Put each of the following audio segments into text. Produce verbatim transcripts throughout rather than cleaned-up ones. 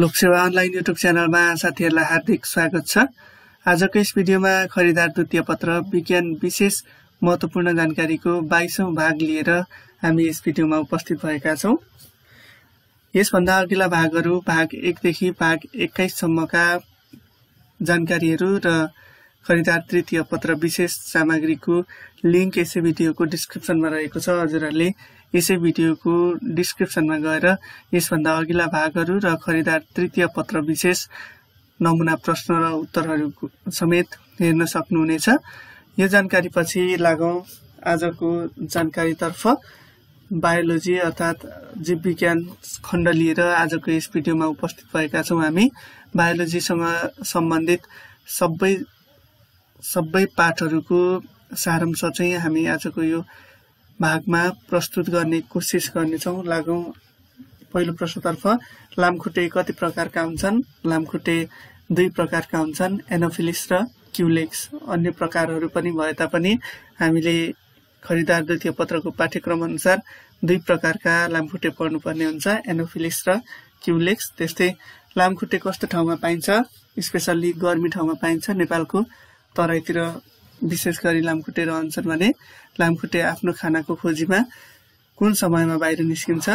Lok Sewa online YouTube channel में साथीहरुलाई हार्दिक स्वागत छ। आजको यस भिडियोमा खरिदार द्वितीय पत्र विज्ञान विशेष महत्वपूर्ण जानकारीको बाइसौं भाग लिएर हामी यस भिडियोमा उपस्थित भएका छौं। यसभन्दा अघिल्ला भागहरु भाग एक देखि भाग एक्काइस सम्मका जानकारीहरु र खरिदार तृतीय पत्र विशेष सामग्रीको लिंक यसै भिडियोको डिस्क्रिप्सनमा रहेको छ। हजुरहरुले यसै भिडियोको डिस्क्रिप्सनमा गएर यसभन्दा अघिल्ला भागहरु र खरिदार तृतीय पत्र विशेष नमुना प्रश्न र उत्तरहरु समेत हेर्न सक्नुहुनेछ। यो जानकारी पछि लागौं आजको जानकारी तर्फ। बायोलोजी अर्थात जीव विज्ञान खण्ड लिएर आजको यस भिडियोमा उपस्थित भएका छौं। हामी बायोलोजीसँग सम्बन्धित सबै सबै पाठहरुको सारांश चाहिँ हामी आजको यो भागमा प्रस्तुत गर्ने कोशिश गर्नेछौं। लागौं पहिलो प्रश्नतर्फ। लामखुट्टे कति प्रकारका हुन्छन्? लामखुट्टे दुई प्रकारका हुन्छन्, एनोफिलिस र क्युलेक्स। अन्य प्रकारहरू पनि भए तापनि हामीले खरिदार द्वितीय पत्रको पाठ्यक्रम अनुसार दुई प्रकारका लामखुट्टे पढ्नुपर्ने हुन्छ, एनोफिलिस र क्युलेक्स। त्यस्तै लामखुट्टे कस्तो ठाउँमा पाइन्छ? स्पेशल्ली गर्मी ठाउँमा पाइन्छ। नेपालको तराईतिर विशेष गरी लामखुट्टे रहन्छन् भने लामखुट्टे आफ्नो खानाको खोजीमा कुन समयमा बाहिर निस्किन्छ?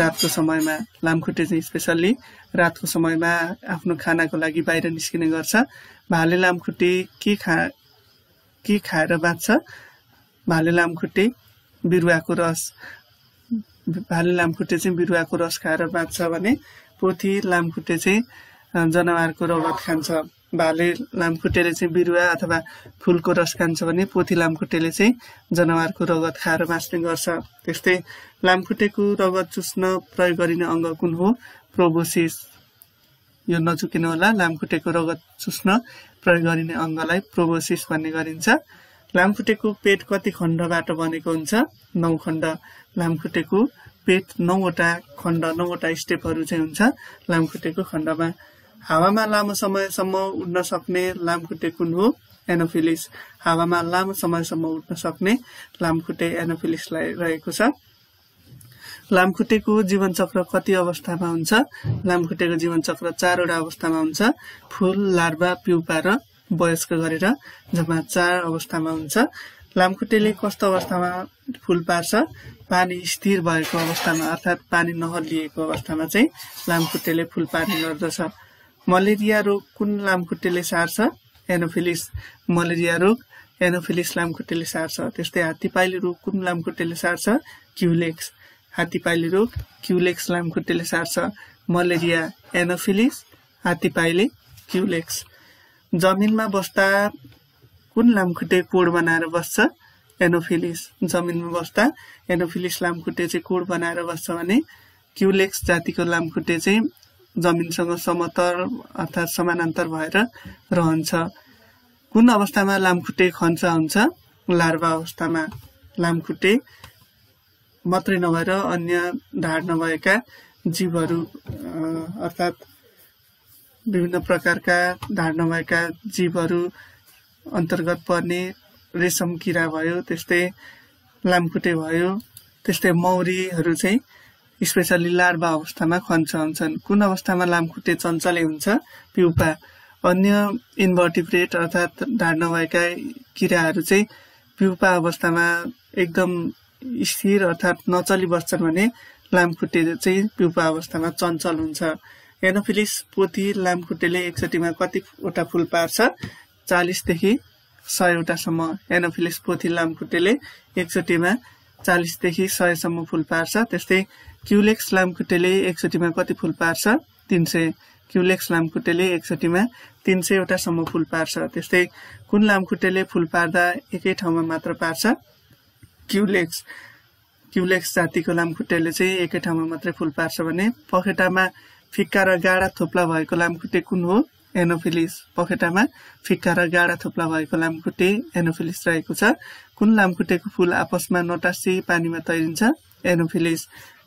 रातको समयमा। लामखुट्टे चाहिँ स्पेशल्ली रातको समयमा आफ्नो खानाको लागि बाहिर निस्किने गर्छ। भाले लामखुट्टे के खा के खाएर बाँच्छ? भाले लामखुट्टे बिरुवाको रस। भाले लामखुट्टे चाहिँ बिरुवाको रस खाएर बाँच्छ भने पोथी लामखुट्टे चाहिँ जनावरको रगत खान्छ। भाले लामखुट्टेले चाहिँ बिरुवा अथवा फूलको रस खान्छ भने पोथी लामखुट्टेले चाहिँ जनावरको रगत खाएर बाँच्ने गर्छ। त्यस्तै लामखुट्टेको रगत चुस्न प्रयोग गरिने अङ्ग कुन हो? प्रोबोसिस। यो नचुकिनु होला, लामखुट्टेको रगत चुस्न प्रयोग गरिने अङ्गलाई प्रोबोसिस भन्ने गरिन्छ। लामखुट्टेको पेट कति खण्डबाट बनेको हुन्छ? नौ खण्ड। लामखुट्टेको पेट नौवटा खण्ड, नौवटा स्टेपहरू चाहिँ हुन्छ लामखुट्टेको खण्डमा। हावामा लामो समयसम्म उड्न सक्ने लामखुट्टे कुन हो? एनोफिलिस। हावामा लामो समयसम्म उड्न सक्ने लामखुट्टे एनोफिलिसलाई रहेको छ। लामखुट्टेको जीवनचक्र कति अवस्थामा हुन्छ? लामखुट्टेको जीवनचक्र चारवटा अवस्थामा हुन्छ, फूल, लार्भा, प्युपा र वयस्क गरेर जम्मा चार अवस्थामा हुन्छ। लामखुट्टेले कस्तो अवस्थामा फूल पार्छ? पानी स्थिर भएको अवस्थामा, अर्थात् पानी नहलिएको अवस्थामा चाहिँ लामखुट्टेले फूल पार्ने गर्दछ। मलेरिया रोग कुन लामखुट्टेले सार्छ? एनोफिलिस। मलेरिया रोग एनोफिलिस लामखुट्टेले सार्छ। त्यस्तै हात्तीपाइले रोग कुन लामखुट्टेले सार्छ? क्युलेक्स। हात्तीपाइले रोग क्युलेक्स लामखुट्टेले सार्छ। मलेरिया एनोफिलिस, हात्तीपाइले, क्युलेक्स। जमिनमा बस्दा कुन लामखुट्टे कोड बनाएर बस्छ? एनोफिलिस। जमिनमा बस्दा एनोफिलिस लामखुट्टे चाहिँ कोड बनाएर बस्छ भने क्युलेक्स जातिको लामखुट्टे चाहिँ जमिनसँग समतर अर्थात् समानान्तर भएर रहन्छ। कुन अवस्थामा लामखुट्टे खञ्चा हुन्छ? लार्भा अवस्थामा। लामखुट्टे मात्रै नभएर अन्य ढाड नभएका जीवहरू अर्थात् विभिन्न प्रकारका ढाड नभएका जीवहरू अन्तर्गत पर्ने रेशम किरा भयो, त्यस्तै लामखुट्टे भयो। त्यस्तै मौरीहरू चाहिँ स्पेशली लार्भा अवस्थामा खञ्च हुन्छन्। कुन अवस्थामा लामखुट्टे चञ्चले हुन्छ? प्युपा। अन्य इन्भर्टिब्रेट अर्थात् ढाड नभएका किराहरू चाहिँ प्युपा अवस्थामा एकदम स्थिर अर्थात् नचली बस्छन् भने लामखुट्टे चाहिँ प्युपा अवस्थामा चञ्चल हुन्छ। एनोफिलिस पोथी लामखुट्टेले एकचोटिमा कतिवटा फूल पार्छ? चालिसदेखि सयवटासम्म। एनोफिलिस पोथी लामखुट्टेले एकचोटिमा चालिसदेखि सयसम्म फूल पार्छ। त्यस्तै क्युलेक्स लामखुट्टेले एकचोटिमा कति फूल पार्छ? तीन सय। क्युलेक्स लामखुट्टेले एकचोटिमा तीन सयवटासम्म फूल पार्छ। त्यस्तै कुन लामखुट्टेले फूल पार्दा एकै ठाउँमा मात्र पार्छ? क्युलेक्स। क्युलेक्स जातिको लामखुट्टेले चाहिँ एकै ठाउँमा मात्रै फूल पार्छ भने पखेटामा फिक्का र गाढा थोप्ला भएको लामखुट्टे कुन हो? एनोफिलिस। पखेटामा फिक्का र गाढा थोप्ला भएको लामखुट्टे एनोफिलिस रहेको छ। कुन लामखुट्टेको फूल आपसमा नटासी पानीमा तैरिन्छ? एनोफिलिस।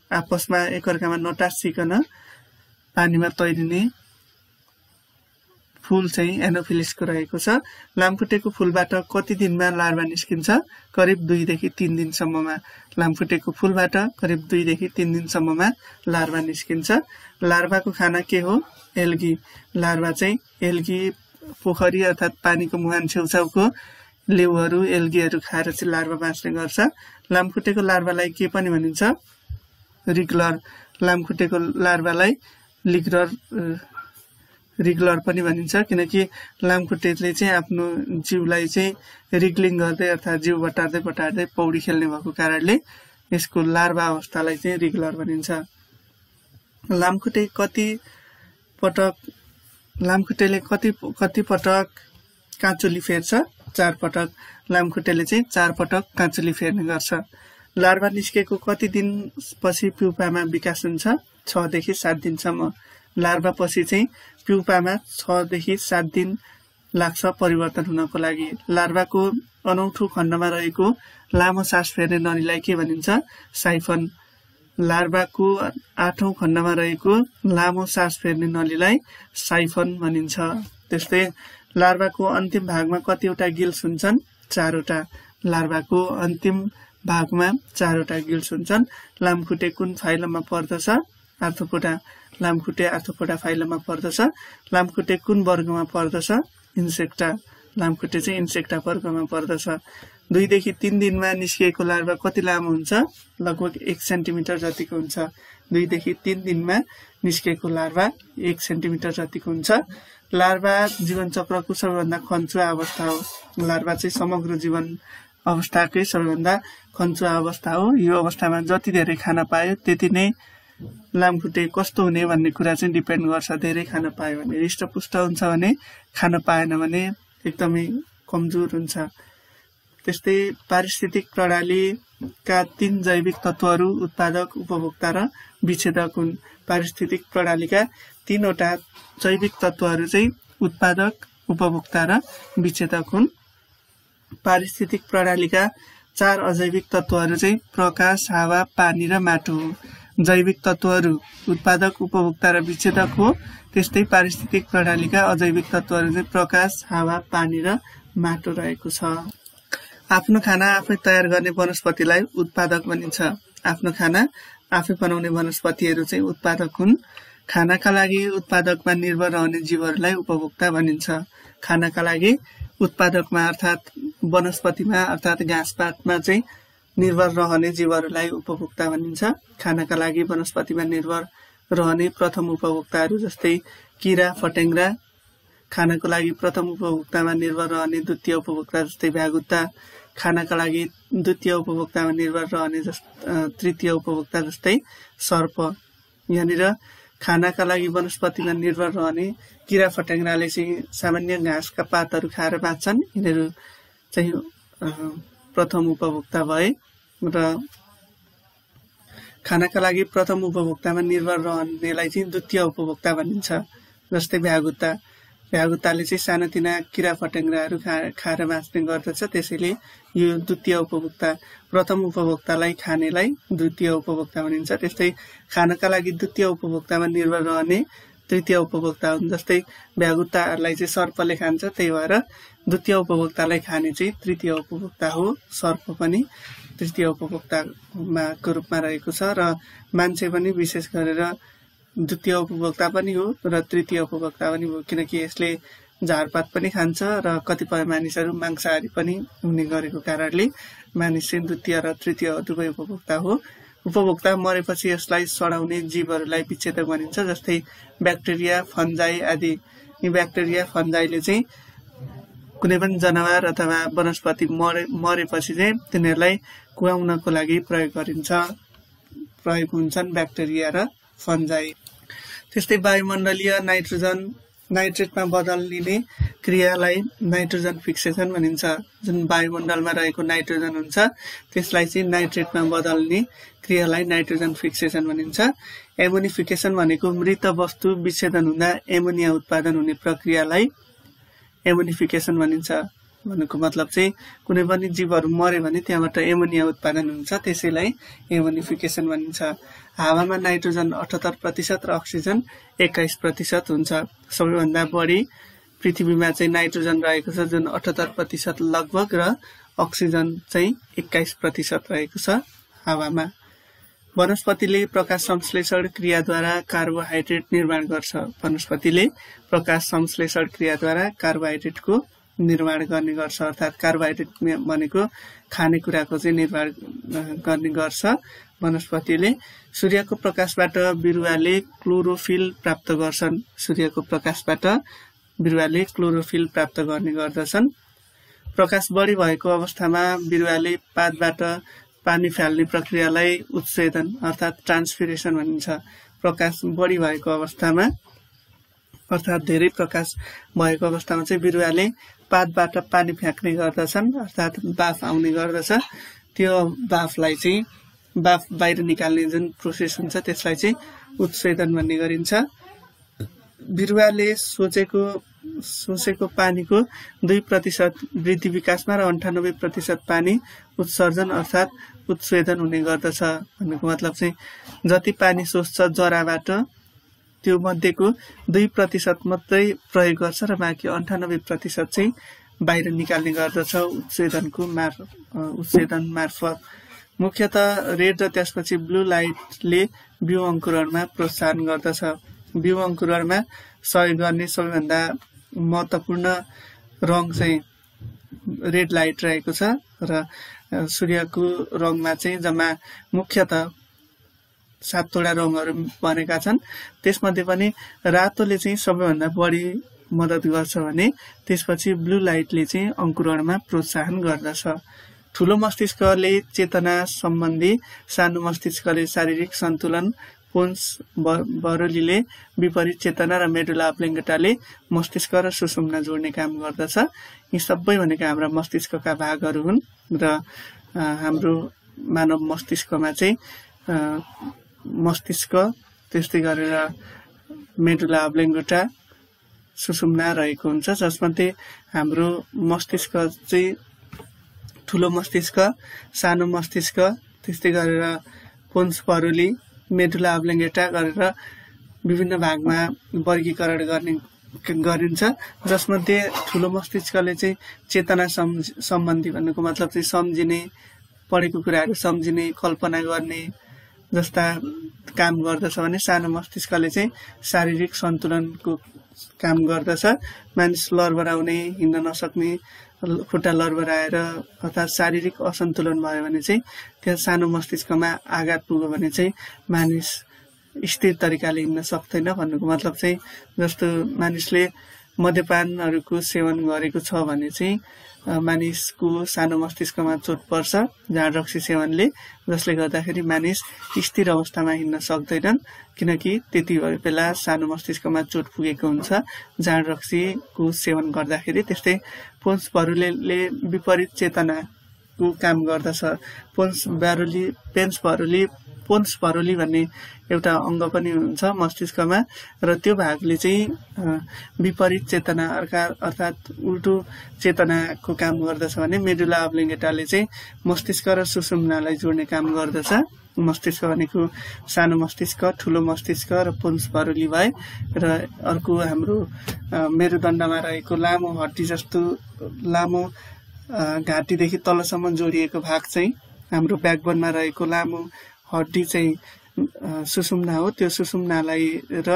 आपसमा एकअर्कामा नटासिकन पानीमा तैरिने फूल चाहिँ एनोफिलिसको रहेको छ। लामखुट्टेको फूलबाट कति दिनमा लार्भा निस्किन्छ? करिब दुईदेखि तीन दिनसम्ममा। लामखुट्टेको फूलबाट करिब दुईदेखि तीन दिनसम्ममा लार्भा निस्किन्छ। लार्भाको खाना के हो? एल्गी लार्वा चाहिँ एल्गी पोखरी अर्थात पानीको मुहान छेउछाउको लेउहरू एल्गीहरू खाएर चाहिँ लार्वा बाँच्ने गर्छ। लामखुट्टेको लार्वालाई के पनि भनिन्छ? रिग्लर। लामखुट्टेको लार्वालाई लिग्लर रिग्लर पनि भनिन्छ किनकि लामखुट्टेले चाहिँ आफ्नो जीवलाई चाहिँ रिग्लिङ गर्दै अर्थात जीव बटार्दै बटार्दै पौडी खेल्ने भएको कारणले यसको लार्वा अवस्थालाई चाहिँ रिग्लर भनिन्छ। लामखुट्टे कति पटक लामखुट्टेले कति कति पटक काँचुली फेर्छ? चार पटक। लामखुट्टेले चाहिँ चार पटक काँचुली फेर्ने गर्छ। लार्वा निस्केको कति दिनपछि प्युपामा विकास हुन्छ? छ देखि सात दिनसम्म। लार्वा पछि चाहिँ प्युपामा छ देखि सात दिन लाग्छ परिवर्तन हुनको लागि। लार्वाको अनौठो खण्डमा रहेको लामो सास फेर्ने नलीलाई के भनिन्छ? साइफन। लार्वाको आठौं खण्डमा रहेको लामो सास फेर्ने नलीलाई साइफन भनिन्छ। त्यस्तै लार्वाको अन्तिम भागमा कतिवटा गिल्स हुन्छन्? चारवटा। लार्वाको अन्तिम भागमा चारवटा गिल्स हुन्छन्। लामखुट्टे कुन फाइलममा पर्दछ? आर्थ्रोपोडा। लामखुट्टे आर्थ्रोपोडा फाइलममा पर्दछ। लामखुट्टे कुन वर्गमा पर्दछ? इन्सेक्टा। लामखुट्टे चाहिँ इन्सेक्टा वर्गमा पर्दछ। दुई देखि तीन दिनमा निस्किएको लार्वा कति लामो हुन्छ? लगभग एक सेन्टिमिटर जतिको हुन्छ। दुई देखि तीन दिनमा निस्किएको लार्वा एक सेन्टिमिटर जतिको हुन्छ। लार्वा जीवनचक्रको सबैभन्दा खन्चुवा अवस्था हो। लार्वा चाहिँ समग्र जीवन अवस्थाकै सबैभन्दा खन्चुवा अवस्था हो। यो अवस्थामा जति धेरै खाना पायो त्यति नै लामखुट्टे कस्तो हुने भन्ने कुरा चाहिँ डिपेन्ड गर्छ। धेरै खाना पायो भने हृष्टपुष्ट हुन्छ भने, खाना पाएन भने एकदमै कमजोर हुन्छ। त्यस्तै पारिस्थितिक प्रणालीका तीन जैविक तत्त्वहरू उत्पादक, उपभोक्ता र विच्छेदक हुन्। पारिस्थितिक प्रणालीका तीनवटा जैविक तत्त्वहरू चाहिँ उत्पादक, उपभोक्ता र विच्छेदक हुन्। पारिस्थितिक प्रणालीका चार अजैविक तत्त्वहरू चाहिँ प्रकाश, हावा, पानी र माटो हो। जैविक तत्त्वहरू उत्पादक, उपभोक्ता र विच्छेदक हो। त्यस्तै पारिस्थितिक प्रणालीका अजैविक तत्त्वहरू चाहिँ प्रकाश, हावा, पानी र माटो रहेको छ। आफ्नो खाना आफै तयार गर्ने वनस्पतिलाई उत्पादक भनिन्छ। आफ्नो खाना आफै बनाउने वनस्पतिहरू चाहिँ उत्पादक हुन्। खानाका लागि उत्पादकमा निर्भर रहने जीवहरूलाई उपभोक्ता भनिन्छ। खानाका लागि उत्पादकमा अर्थात् वनस्पतिमा अर्थात् घाँसपातमा चाहिँ निर्भर रहने जीवहरूलाई उपभोक्ता भनिन्छ। खानाका लागि वनस्पतिमा निर्भर रहने प्रथम उपभोक्ताहरू जस्तै किरा, फटेङ्ग्रा। खानाको लागि प्रथम उपभोक्तामा निर्भर रहने द्वितीय उपभोक्ता जस्तै भ्यागुता। खानाका लागि द्वितीय उपभोक्तामा निर्भर रहने तृतीय उपभोक्ता जस्तै सर्प। यहाँनिर खानाका लागि वनस्पतिमा निर्भर रहने किरा फट्याङ्ग्राले चाहिँ सामान्य घाँसका पातहरू खाएर बाँच्छन्। यिनीहरू चाहिँ प्रथम उपभोक्ता भए। र खानाका लागि प्रथम उपभोक्तामा निर्भर रहनेलाई चाहिँ द्वितीय उपभोक्ता भनिन्छ। जस्तै भ्यागुता भ्यागुताले चाहिँ सानातिना किरा फट्याङ्ग्राहरू खा खाएर बाँच्ने गर्दछ। त्यसैले यो द्वितीय उपभोक्ता। प्रथम उपभोक्तालाई खानेलाई द्वितीय उपभोक्ता भनिन्छ। त्यस्तै खानाका लागि द्वितीय उपभोक्तामा निर्भर रहने तृतीय उपभोक्ता हुन्। जस्तै भ्यागुताहरूलाई चाहिँ सर्पले खान्छ, त्यही भएर द्वितीय उपभोक्तालाई खाने चाहिँ तृतीय उपभोक्ता हो। सर्प पनि तृतीय उपभोक्तामा को रूपमा रहेको छ। र मान्छे पनि विशेष गरेर द्वितीय उपभोक्ता पनि हो र तृतीय उपभोक्ता पनि हो किनकि यसले झारपात पनि खान्छ र कतिपय मानिसहरू मांसाहारी पनि हुने गरेको कारणले मानिस चाहिँ द्वितीय र तृतीय दुवै उपभोक्ता हो। उपभोक्ता मरेपछि यसलाई सडाउने जीवहरूलाई विच्छेदक भनिन्छ। जस्तै ब्याक्टेरिया, फन्जाई आदि। यी ब्याक्टेरिया फन्जाईले चाहिँ कुनै पनि जनावर अथवा वनस्पति मरे मरेपछि चाहिँ तिनीहरूलाई कुहाउनको लागि प्रयोग गरिन्छ प्रयोग हुन्छन् ब्याक्टेरिया र फन्जाई। त्यस्तै वायुमण्डलीय नाइट्रोजन नाइट्रेटमा बदलिने क्रियालाई नाइट्रोजन फिक्सेसन भनिन्छ। जुन वायुमण्डलमा रहेको नाइट्रोजन हुन्छ त्यसलाई चाहिँ नाइट्रेटमा बदल्ने क्रियालाई नाइट्रोजन फिक्सेसन भनिन्छ। एमोनिफिकेसन भनेको मृत वस्तु विच्छेदन हुँदा एमोनिया उत्पादन हुने प्रक्रियालाई एमोनिफिकेसन भनिन्छ। भनेको मतलब चाहिँ कुनै पनि जीवहरू मर्यो भने त्यहाँबाट एमोनिया उत्पादन हुन्छ, त्यसैलाई एमोनिफिकेसन भनिन्छ। हावामा नाइट्रोजन अठहत्तर प्रतिशत र अक्सिजन एक्काइस प्रतिशत हुन्छ। सबैभन्दा बढी पृथ्वीमा चाहिँ नाइट्रोजन रहेको छ जुन अठहत्तर प्रतिशत लगभग र अक्सिजन चाहिँ एक्काइस प्रतिशत रहेको छ हावामा। वनस्पतिले प्रकाश संश्लेषण क्रियाद्वारा कार्बोहाइड्रेट निर्माण गर्छ। वनस्पतिले प्रकाश संश्लेषण क्रियाद्वारा कार्बोहाइड्रेट को निर्माण गर्ने गर्छ, अर्थात कार्बोहाइड्रेट भनेको खानेकुराको चाहिँ निर्माण गर्ने गर्छ। वनस्पतिले सूर्यको प्रकाशबाट बिरुवाले क्लोरोफिल प्राप्त गर्छन्। सूर्यको प्रकाशबाट बिरुवाले क्लोरोफिल प्राप्त गर्ने गर्दछन्। प्रकाश बढी भएको अवस्थामा बिरुवाले पातबाट पानी फाल्ने प्रक्रियालाई उत्सर्जन अर्थात ट्रान्सपिरेसन भनिन्छ। प्रकाश बढी भएको अवस्थामा अर्थात धेरै प्रकाश भएको अवस्थामा चाहिँ बिरुवाले पातबाट पानी फ्याँक्ने गर्दछन्, अर्थात बाफ आउने गर्दछ। त्यो बाफलाई चाहिँ बाफ बाहिर निकाल्ने जुन प्रोसेस हुन्छ त्यसलाई चाहिँ उत्सर्जन भन्ने गरिन्छ। बिरुवाले सोचेको सोचेको पानीको दुई प्रतिशत वृद्धि विकासमा र अन्ठानब्बे प्रतिशत पानी उत्सर्जन अर्थात उत्सर्जन हुने गर्दछ। भन्नुको मतलब चाहिँ जति पानी सोच्छ जराबाट त्यो मध्येको दुई प्रतिशत मात्रै प्रयोग गर्छ र बाँकी अन्ठानब्बे प्रतिशत चाहिँ बाहिर निकाल्ने गर्दछ उत्सर्जनको मार उत्सर्जन मार्फत। मुख्यतः रेड र त्यसपछि ब्लू लाइटले बिउ अङ्कुरणमा प्रोत्साहन गर्दछ। बिउ अङ्कुरणमा सहयोग गर्ने सबैभन्दा महत्त्वपूर्ण रङ चाहिँ रेड लाइट रहेको छ र सूर्यको रङमा चाहिँ जम्मा मुख्यतः सातवटा रङहरू भनेका छन्। त्यसमध्ये पनि रातोले चाहिँ सबैभन्दा बढी मद्दत गर्छ भने त्यसपछि ब्लू लाइटले चाहिँ अङ्कुरणमा प्रोत्साहन गर्दछ। ठुलो मस्तिष्कले चेतना सम्बन्धी, सानो मस्तिष्कले शारीरिक सन्तुलन, पोन्स बरोलीले विपरीत चेतना र मेडुला अप्लिङ्गटाले मस्तिष्क र सुषुम्ना जोड्ने काम गर्दछ। यी सबै भनेका हाम्रा मस्तिष्कका भागहरू हुन् र हाम्रो मानव मस्तिष्कमा चाहिँ मस्तिष्क त्यस्तै गरेर मेडुला अप्लिङ्गटा सुषुम्ना रहेको हुन्छ। जसमध्ये हाम्रो मस्तिष्क चाहिँ ठुलो मस्तिष्क, सानो मस्तिष्क, त्यस्तै गरेर पोन्स बरोली, मेडुला अप्लिङ्गटा गरेर विभिन्न भागमा वर्गीकरण गर्ने गरिन्छ। जसमध्ये ठुलो मस्तिष्कले चाहिँ चेतना सम्बन्धी भन्नुको मतलब चाहिँ सम्झिने, पढेको कुराहरू सम्झिने, कल्पना गर्ने जस्ता काम गर्दछ भने सानो मस्तिष्कले चाहिँ शारीरिक सन्तुलनको काम गर्दछ। मानिस लरबराउने, हिँड्न नसक्ने, खुट्टा लरबराएर अर्थात् शारीरिक असन्तुलन भयो भने चाहिँ त्यहाँ सानो मस्तिष्कमा आघात पुग्यो भने चाहिँ मानिस स्थिर तरिकाले हिँड्न सक्दैन। भन्नुको मतलब चाहिँ जस्तो मानिसले मद्यपानहरूको सेवन गरेको छ भने चाहिँ मानिसको सानो मस्तिष्कमा चोट पर्छ जहाँ रक्सी सेवनले, जसले गर्दाखेरि मानिस स्थिर अवस्थामा हिँड्न सक्दैनन्, किनकि त्यति बेला सानो मस्तिष्कमा चोट पुगेको हुन्छ जहाँ रक्सीको सेवन गर्दाखेरि। त्यस्तै पोन्स बरोलीले विपरीत चेतनाको काम गर्दछ। पोन्स बरोली पेन्स बरोली पोन्स बरोली भन्ने एउटा अङ्ग पनि हुन्छ मस्तिष्कमा र त्यो भागले चाहिँ विपरीत चेतना अर्का अर्थात् उल्टो चेतनाको काम गर्दछ भने मेडुला अप्लिङ्गटाले चाहिँ मस्तिष्क र सुषुम्नालाई जोड्ने काम गर्दछ। मस्तिष्क भनेको सानो मस्तिष्क, ठुलो मस्तिष्क र पोन्स बरोली भए र अर्को हाम्रो मेरुदण्डमा रहेको लामो हड्डी जस्तो लामो घाँटीदेखि तलसम्म जोडिएको भाग चाहिँ हाम्रो ब्याकबोनमा रहेको लामो हड्डी चाहिँ सुषुम्ना हो। त्यो सुषुम्नालाई र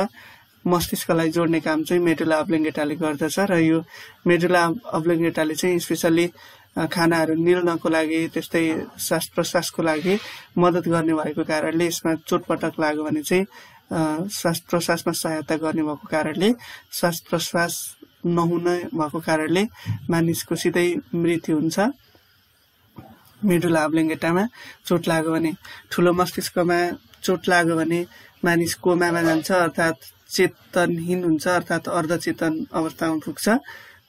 मस्तिष्कलाई जोड्ने काम चाहिँ मेडुला अप्लिङ्गटाले गर्दछ। र यो मेडुला अप्लिङ्गटाले चाहिँ स्पेसल्ली खानाहरू निल्नको लागि, त्यस्तै श्वास प्रश्वासको लागि मद्दत गर्ने भएको कारणले यसमा चोटपटक लाग्यो भने चाहिँ श्वास प्रश्वासमा सहायता गर्ने भएको कारणले, श्वास प्रश्वास नहुने भएको कारणले मानिसको सिधै मृत्यु हुन्छ। मेडुला अप्लिङ्गटामा चोट लाग्यो भने, ठुलो मस्तिष्कमा चोट लाग्यो भने मानिस कोमामा जान्छ अर्थात् चेतनहीन हुन्छ अर्थात् अर्धचेतन अवस्थामा पुग्छ।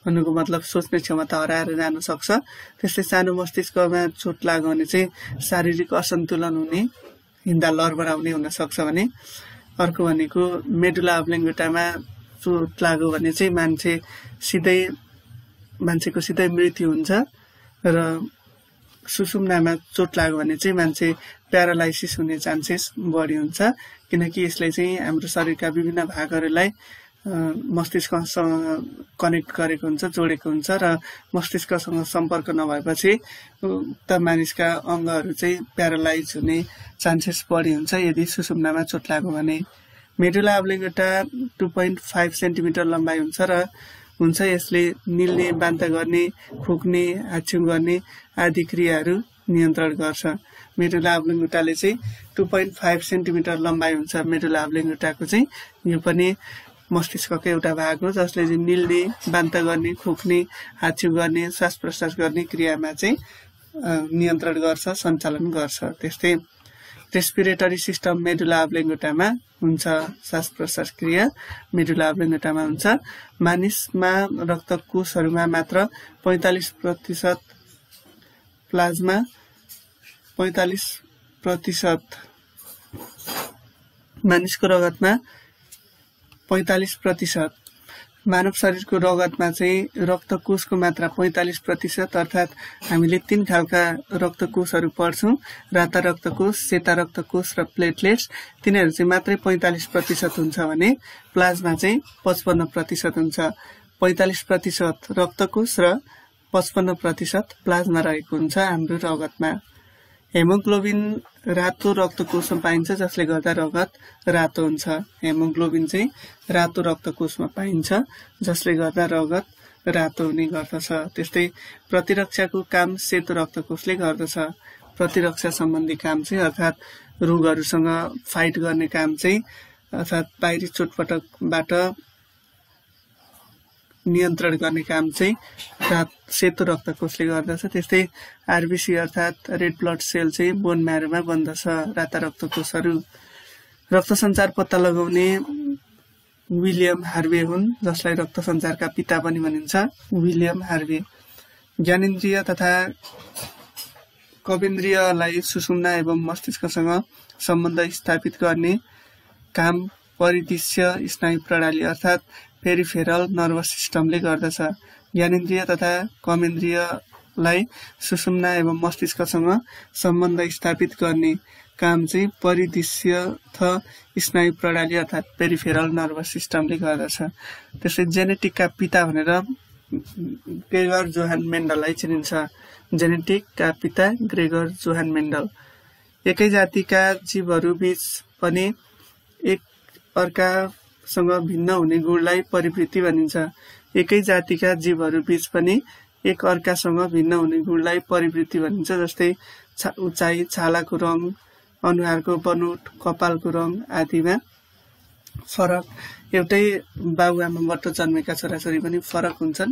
भन्नुको मतलब सोच्ने क्षमता हराएर जान सक्छ। त्यस्तै सानो मस्तिष्कमा चोट लाग्यो भने चाहिँ शारीरिक असन्तुलन हुने, हिँड्दा लरबराउने हुनसक्छ भने। अर्को भनेको मेडुला अप्लिङ्गटामा चोट लाग्यो भने चाहिँ मान्छे सिधै मान्छेको सिधै मृत्यु हुन्छ र सुषुम्नामा चोट लाग्यो भने चाहिँ मान्छे प्यारालाइसिस हुने चान्सेस बढी हुन्छ, किनकि यसले चाहिँ हाम्रो शरीरका विभिन्न भागहरूलाई मस्तिष्कसँग कनेक्ट गरेको हुन्छ, जोडेको हुन्छ र मस्तिष्कसँग सम्पर्क नभएपछि त मानिसका अंगहरू चाहिँ प्यारालाइज हुने चान्सेस बढी हुन्छ यदि सुसुम्नामा चोट लाग्यो भने। Medulla oblongata two point five centimetre लम्बाइ हुन्छ र हुन्छ यसले निल्ने, बान्ता गर्ने, खोक्ने, हाच्छिउँ गर्ने आदि क्रियाहरू नियन्त्रण गर्छ। मेडुला अब्लिगेटाले चाहिँ टू पॉइंट फाइव सेन्टिमिटर लम्बाइ हुन्छ। मेडुला अब्लिगेटाको चाहिँ यो पनि मस्तिष्कको एउटा भाग हो जसले निल्ने, बान्ता गर्ने, खोक्ने, हाच्छिउँ गर्ने, श्वास प्रश्वास गर्ने क्रियामा चाहिँ नियन्त्रण गर्छ, सञ्चालन गर्छ। त्यस्तै रेस्पिरेटरी सिस्टम मेडुला अब्लिगेटामा हुन्छ, श्वास प्रश्वास क्रिया मेडुला अब्लिगेटामा हुन्छ। मानिसमा रक्तकोषहरूमा मात्र पैंतालीस प्रतिशत प्लाज्मा, पैंतालीस प्रतिशत मानिसको रगतमा, पैंतालीस प्रतिशत मानव शरीरको रगतमा चाहिँ रक्तकोषको मात्रा पैंतालीस प्रतिशत। अर्थात हामीले तीन खालका रक्तकोषहरू पढ्छौं, राता रक्तकोष, सेता रक्तकोष र प्लेटलेट्स। तिनीहरू चाहिँ मात्रै पैंतालीस प्रतिशत हुन्छ भने प्लाज्मा चाहिँ पचपन्न प्रतिशत हुन्छ। पैंतालीस प्रतिशत रक्तकोष र पचपन्न प्रतिशत प्लाज्मा रहेको हुन्छ हाम्रो रगतमा। हेमोग्लोबिन रातो रक्तकोषमा पाइन्छ जसले गर्दा रगत रातो हुन्छ। हेमोग्लोबिन चाहिँ रातो रक्तकोषमा पाइन्छ जसले गर्दा रगत रातो हुने गर्दछ। त्यस्तै प्रतिरक्षाको काम सेतो रक्तकोषले गर्दछ। प्रतिरक्षा सम्बन्धी काम चाहिँ अर्थात् रोगहरूसँग फाइट गर्ने काम चाहिँ अर्थात् बाहिरी चोटपटकबाट नियन्त्रण गर्ने काम चाहिँ सेतो रक्तकोषले गर्दछ। त्यस्तै आरबीसी अर्थात् रेड ब्लड सेल चाहिँ बोन म्यारोमा बन्दछ राता रक्तकोषहरू। रक्त सञ्चार पत्ता लगाउने विलियम हार्वे हुन् जसलाई रक्त सञ्चारका पिता पनि भनिन्छ, विलियम हार्वे। ज्ञानेन्द्रिय तथा कवेन्द्रियलाई सुसुम्ना एवं मस्तिष्कसँग सम्बन्ध स्थापित गर्ने काम परिदृश्य स्नायु प्रणाली अर्थात् पेरिफेरल नर्भस सिस्टमले गर्दछ। ज्ञानेन्द्रिय तथा कमेन्द्रियलाई सुसुम्ना एवं मस्तिष्कसँग सम्बन्ध स्थापित गर्ने काम चाहिँ परिदृश्यस्थ स्नायु प्रणाली अर्थात् पेरिफेरल नर्भस सिस्टमले गर्दछ। त्यसै जेनेटिकका पिता भनेर ग्रेगर जोहान मेन्डललाई चिनिन्छ, जेनेटिकका पिता ग्रेगर जोहान मेन्डल। एकै जातिका जीवहरू बीच पनि एक अर्का सँग भिन्न हुने गुणलाई परिवृत्ति भनिन्छ। एकै जातिका जीवहरू बीच पनि एक अर्कासँग भिन्न हुने गुणलाई परिवृत्ति भनिन्छ। जस्तै उचाइ, छालाको रङ, अनुहारको बनोट, कपालको रङ आदिमा फरक। एउटै बाबुआमाबाट जन्मेका छोराछोरी पनि फरक हुन्छन्,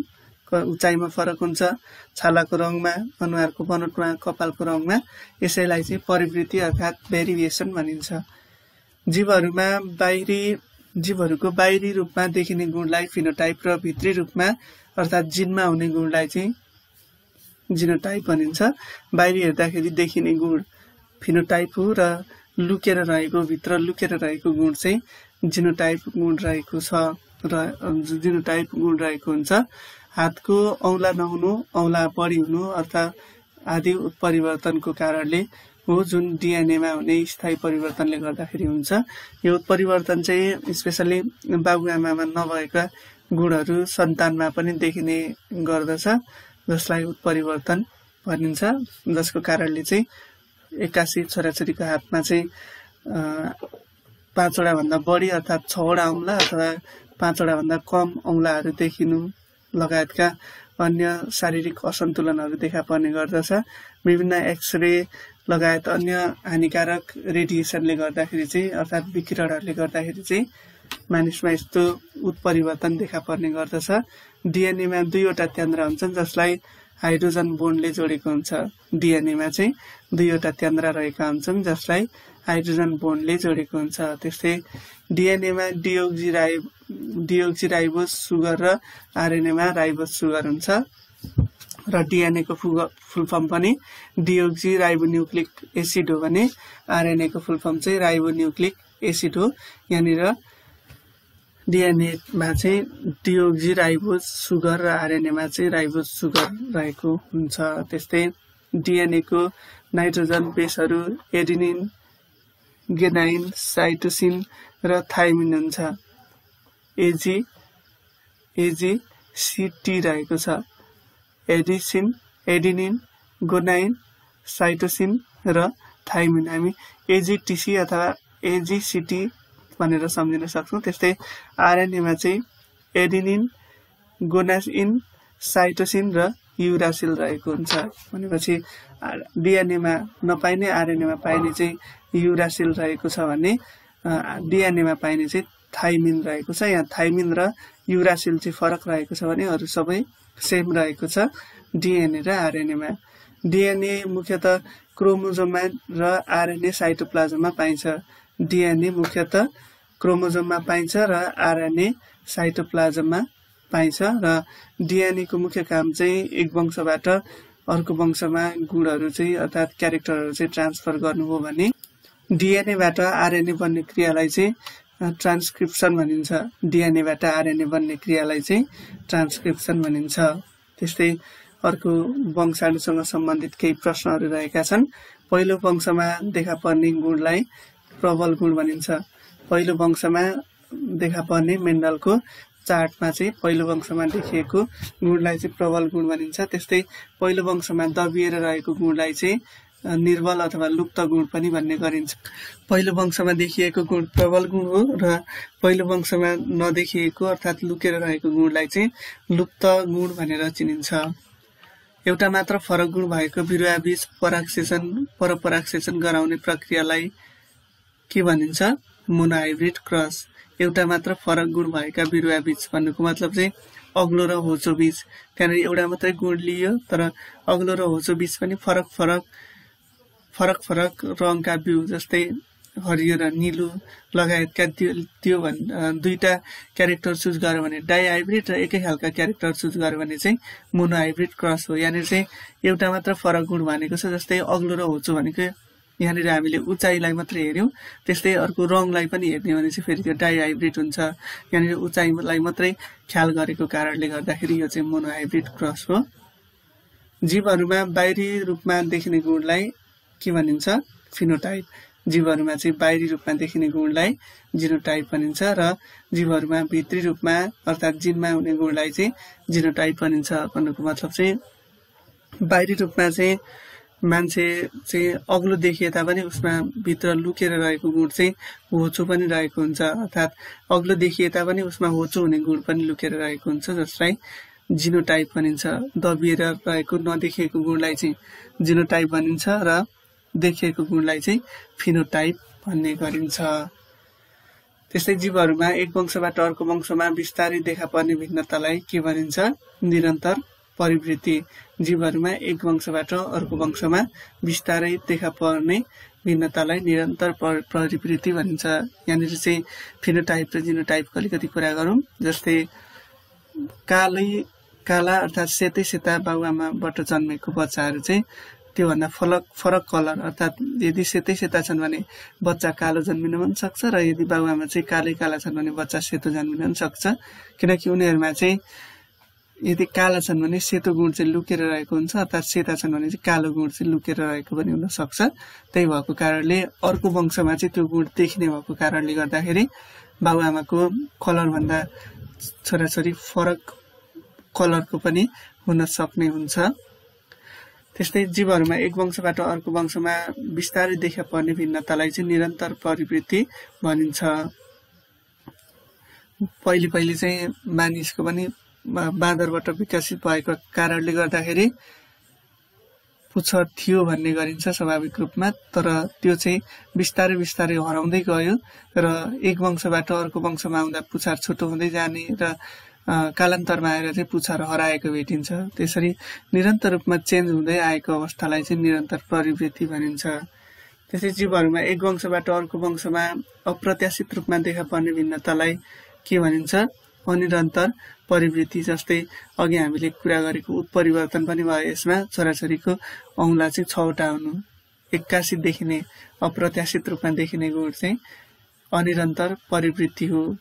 उचाइमा फरक हुन्छ, छालाको रङमा, अनुहारको बनोटमा, कपालको रङमा। यसैलाई चाहिँ परिवृत्ति अर्थात् भेरिएसन भनिन्छ। जीवहरूमा बाहिरी जीवहरूको बाहिरी रूपमा देखिने गुणलाई फिनोटाइप र भित्री रूपमा अर्थात् जिनमा हुने गुणलाई चाहिँ जिनोटाइप भनिन्छ। बाहिरी हेर्दाखेरि देखिने गुण फिनोटाइप हो र लुकेर रहेको, भित्र लुकेर रहेको गुण चाहिँ जिनोटाइप गुण रहेको छ र जिनोटाइप गुण रहेको हुन्छ। हातको औँला नहुनु, औँला बढी हुनु अर्थात् आदि उत्परिवर्तनको कारणले हो जुन डीएनएमा हुने स्थायी परिवर्तनले गर्दाखेरि हुन्छ। यो उत्परिवर्तन चाहिँ स्पेसली बाबुआमामा नभएका गुणहरू सन्तानमा पनि देखिने गर्दछ जसलाई उत्परिवर्तन भनिन्छ, जसको कारणले चाहिँ एक्कासी छोराछोरीको हातमा चाहिँ पाँचवटा भन्दा बढी अर्थात् छवटा औँला अथवा पाँचवटा भन्दा कम औँलाहरू देखिनु लगायतका अन्य शारीरिक असन्तुलनहरू देखा पर्ने गर्दछ। विभिन्न एक्सरे लगायत अन्य हानिकारक रेडिएसनले गर्दाखेरि चाहिँ अर्थात् विकिरणहरूले गर्दाखेरि चाहिँ मानिसमा यस्तो उत्परिवर्तन देखा पर्ने गर्दछ। डीएनएमा दुईवटा त्यान्द्रा हुन्छन् जसलाई हाइड्रोजन बोन्डले जोडेको हुन्छ। डीएनएमा चाहिँ दुईवटा त्यान्द्रा रहेका हुन्छन् जसलाई हाइड्रोजन बोन्डले जोडेको हुन्छ। त्यस्तै डीएनएमा डिओक्सी राइ डिओक्सी राइबोज सुगर र आरएनएमा राइबोज सुगर हुन्छ र डीएनए को फुल फर्म पनि डिओक्सी राइबोन्युक्लिक एसिड हो भने आरएनए को फुल फर्म चाहिँ राइबोन्युक्लिक एसिड हो। यहाँनिर डीएनएमा चाहिँ डिओक्सी राइबोज सुगर र आरएनएमा चाहिँ राइबोज सुगर रहेको हुन्छ। त्यस्तै डीएनए को नाइट्रोजन बेसहरू एडिनिन, गेनाइन, साइटोसिन र थाइमिन हुन्छ। एजी एजी सीटी रहेको छ। एडिसिन एडिनिन गुनाइन साइटोसिन र थाइमिन हामी एजीटीसी अथवा एजीसीटी भनेर सम्झिन सक्छौँ। त्यस्तै आरएनए मा चाहिँ एडिनिन गुनाइन साइटोसिन र यूरासिल रहेको हुन्छ। भनेपछि डीएनए मा नपाइने आरएनए मा पाइने चाहिँ यूरासिल रहेको छ भने डीएनए मा पाइने चाहिँ थाइमिन रहेको छ। यहाँ थाइमिन र यूरासिल चाहिँ फरक रहेको छ भने अरु सबै सेम रहेको छ डीएनए र आरएनए मा। डीएनए मुख्यतः क्रोमोजोममा र आरएनए साइटोप्लाज्ममा पाइन्छ। डीएनए मुख्यतः क्रोमोजोममा पाइन्छ र आरएनए साइटोप्लाज्ममा पाइन्छ र डीएनए को मुख्य काम चाहिँ एक वंशबाट अर्को वंशमा गुणहरू चाहिँ अर्थात क्यारेक्टरहरू चाहिँ ट्रान्सफर गर्नु हो भने डीएनए बाट आरएनए बन्ने क्रियालाई चाहिँ ट्रान्सक्रिप्सन भनिन्छ। डीएनए बाट आरएनए बन्ने क्रियालाई चाहिँ ट्रान्सक्रिप्सन भनिन्छ। त्यस्तै अर्को वंशाणुसँग सम्बन्धित केही प्रश्नहरू रहेका छन्। पहिलो वंशमा देखा पर्ने गुणलाई प्रबल गुण भनिन्छ। पहिलो वंशमा देखा पर्ने मेन्डलको चार्टमा चाहिँ पहिलो वंशमा देखिएको गुणलाई चाहिँ प्रबल गुण भनिन्छ। त्यस्तै पहिलो वंशमा दबिएर रहेको गुणलाई चाहिँ निर्बल अथवा लुप्त गुण पनि भन्ने गरिन्छ। पहिलो वंशमा देखिएको गुण प्रबल गुण हो र पहिलो वंशमा नदेखिएको अर्थात् लुकेर रहेको गुणलाई चाहिँ लुप्त गुण भनेर चिनिन्छ। एउटा मात्र फरक गुण भएको बिरुवा बीज परागसेचन परपरागसेचन गराउने प्रक्रियालाई के भनिन्छ? Monohybrid cross. एउटा मात्र फरक गुण भएका बिरुवा बीज भन्नुको मतलब चाहिँ अग्लो र होचो बीज। त्यहाँनिर एउटा मात्रै गुण लियो तर अग्लो र होचो बीज पनि फरक फरक फरक फरक रङका बिउ जस्तै हरियो र निलो लगायतका त्यो दुईटा क्यारेक्टर चुज गर्यो भने डाइहाइब्रिड र एकै खालका क्यारेक्टर चुज गर्यो भने चाहिँ मोनोहाइब्रिड क्रस हो। यहाँनिर चाहिँ एउटा मात्र फरक गुण भनेको छ। जस्तै अग्लो र होचो भनेको यहाँनिर हामीले उचाइलाई मात्र हेर्यौं। त्यस्तै अर्को रङलाई पनि हेर्ने भने चाहिँ फेरि त्यो डाइहाइब्रिड हुन्छ। यहाँनिर उचाइलाई मात्रै ख्याल गरेको कारणले गर्दाखेरि यो चाहिँ मोनोहाइब्रिड क्रस हो। जीवहरूमा बाहिरी रूपमा देखिने गुणलाई के भनिन्छ? फिनोटाइप। जीवहरूमा चाहिँ बाहिरी रूपमा देखिने गुणलाई जिनोटाइप भनिन्छ र जीवहरूमा भित्री रूपमा अर्थात् जिनमा हुने गुणलाई चाहिँ जिनोटाइप भनिन्छ। भन्नुको मतलब चाहिँ बाहिरी रूपमा चाहिँ मान्छे चाहिँ अग्लो देखिए तापनि उसमा भित्र लुकेर रहेको गुण चाहिँ होचो पनि रहेको हुन्छ। अर्थात् अग्लो देखिए तापनि उसमा होचो हुने गुण पनि लुकेर रहेको हुन्छ जसलाई जिनोटाइप भनिन्छ। दबिएर रहेको नदेखिएको गुणलाई चाहिँ जिनोटाइप भनिन्छ र देखिएको गुणलाई चाहिँ फिनोटाइप भन्ने गरिन्छ। त्यस्तै जीवहरूमा एक वंशबाट अर्को वंशमा बिस्तारै देखा पर्ने भिन्नतालाई के भनिन्छ? निरन्तर परिवृत्ति। जीवहरूमा एक वंशबाट अर्को वंशमा बिस्तारै देखा पर्ने भिन्नतालाई निरन्तर परिवृत्ति भनिन्छ। यहाँनिर चाहिँ फिनोटाइप र जिनोटाइपको अलिकति कुरा गरौँ। जस्तै कालै काला अर्थात् सेतै सेता बाबुआमाबाट जन्मेको बच्चाहरू चाहिँ त्योभन्दा फरक फरक कलर अर्थात् यदि सेतै सेता छन् भने बच्चा कालो जन्मिन पनि सक्छ र यदि बाबुआमा चाहिँ कालै काला छन् भने बच्चा सेतो जन्मिन पनि सक्छ। किनकि उनीहरूमा चाहिँ यदि काला छन् भने सेतो गुण चाहिँ लुकेर रहेको हुन्छ अर्थात् सेता छन् भने चाहिँ कालो गुण चाहिँ लुकेर रहेको पनि हुनसक्छ। त्यही भएको कारणले अर्को वंशमा चाहिँ त्यो गुण देखिने भएको कारणले गर्दाखेरि बाबुआमाको कलरभन्दा छोराछोरी फरक कलरको पनि हुन सक्ने हुन्छ। त्यस्तै जीवहरूमा एक वंशबाट अर्को वंशमा बिस्तारै देखा पर्ने भिन्नतालाई चाहिँ निरन्तर परिवृत्ति भनिन्छ। पहिले पहिले चाहिँ मानिसको पनि बाँदरबाट विकसित भएको कारणले गर्दाखेरि पुच्छर थियो भन्ने गरिन्छ स्वाभाविक रूपमा। तर त्यो चाहिँ बिस्तारै बिस्तारै हराउँदै गयो र एक वंशबाट अर्को वंशमा आउँदा पुच्छर छोटो हुँदै जाने र कालान्तरमा आएर चाहिँ पुच्छर हराएको भेटिन्छ। त्यसरी निरन्तर रूपमा चेन्ज हुँदै आएको अवस्थालाई चाहिँ निरन्तर परिवृत्ति भनिन्छ। त्यसै जीवहरूमा एक वंशबाट अर्को वंशमा अप्रत्याशित रूपमा देखा पर्ने भिन्नतालाई के भनिन्छ? अनिरन्तर परिवृत्ति। जस्तै अघि हामीले कुरा गरेको उत्परिवर्तन पनि भयो। यसमा छोराछोरीको औँला चाहिँ छवटा हुनु एक्कासी देखिने अप्रत्याशित रूपमा देखिने गुण चाहिँ अनिरन्तर परिवृत्ति हो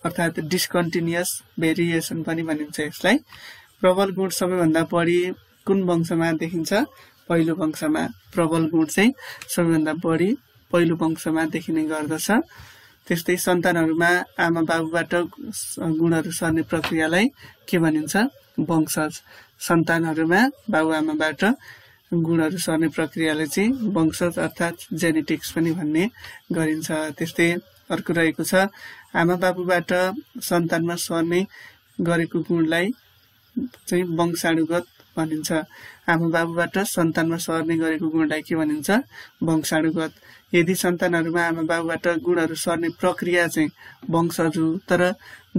अर्थात् डिस्कन्टिन्युअस भेरिएसन पनि भनिन्छ यसलाई। प्रबल गुण सबैभन्दा बढी कुन वंशमा देखिन्छ? पहिलो वंशमा प्रबल गुण चाहिँ सबैभन्दा बढी पहिलो वंशमा देखिने गर्दछ। त्यस्तै सन्तानहरुमा आमा बाबुबाट गुणहरु सर्ने प्रक्रियालाई के भनिन्छ वंशज। सन्तानहरुमा बाबु आमाबाट गुणहरु सर्ने प्रक्रियालाई चाहिँ वंशज अर्थात जेनेटिक्स पनि भन्ने गरिन्छ। त्यस्तै अर्को रहेको छ आमा बाबुबाट सन्तानमा सर्ने गरेको गुणलाई चाहिँ वंशाणुगत भनिन्छ। आमा बाबुबाट सन्तानमा सर्ने गरेको गुणलाई के भनिन्छ वंशाणुगत। यदि सन्तानहरुमा आमा बाबुबाट गुणहरु सर्ने प्रक्रिया चाहिँ वंशज हो तर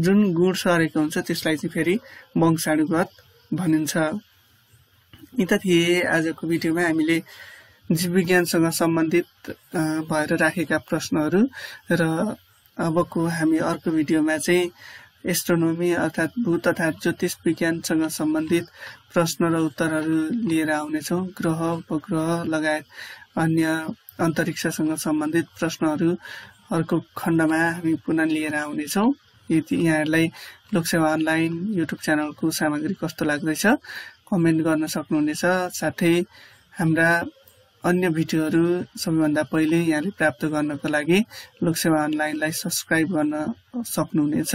जुन गुण सरेको हुन्छ त्यसलाई चाहिँ फेरि वंशाणुगत भनिन्छ। यी त थिए आजको भिडियोमा हामीले जीवविज्ञानसँग सम्बन्धित भएर राखेका प्रश्नहरु र अबको हामी अर्को भिडियोमा चाहिँ एस्ट्रोनोमी अर्थात भूत तथा ज्योतिष विज्ञानसँग सम्बन्धित प्रश्न र उत्तरहरू लिएर आउनेछौँ। ग्रह उपग्रह लगायत अन्य अन्तरिक्षसँग सम्बन्धित प्रश्नहरू अर्को खण्डमा हामी पुनः लिएर आउनेछौँ। यदि यहाँहरूलाई लोकसेवा अनलाइन युट्युब च्यानलको सामग्री कस्तो लाग्दैछ कमेन्ट गर्न सक्नुहुनेछ। साथै हाम्रा अन्य भिडियोहरू सबैभन्दा पहिले यहाँले प्राप्त गर्नको लागि लोकसेवा अनलाइनलाई सब्स्क्राइब गर्न सक्नुहुनेछ।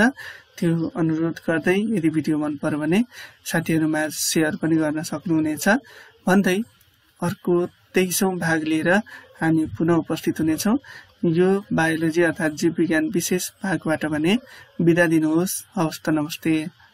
त्यो अनुरोध गर्दै यदि भिडियो मन पर्यो भने साथीहरुमा शेयर पनि गर्न सक्नुहुनेछ भन्दै अर्को तेइसौं भाग लिएर हामी पुनः उपस्थित हुनेछौँ। यो बायोलोजी अर्थात जीव विज्ञान विशेष भागबाट भने बिदा दिनुहोस्। हवस् त, नमस्ते।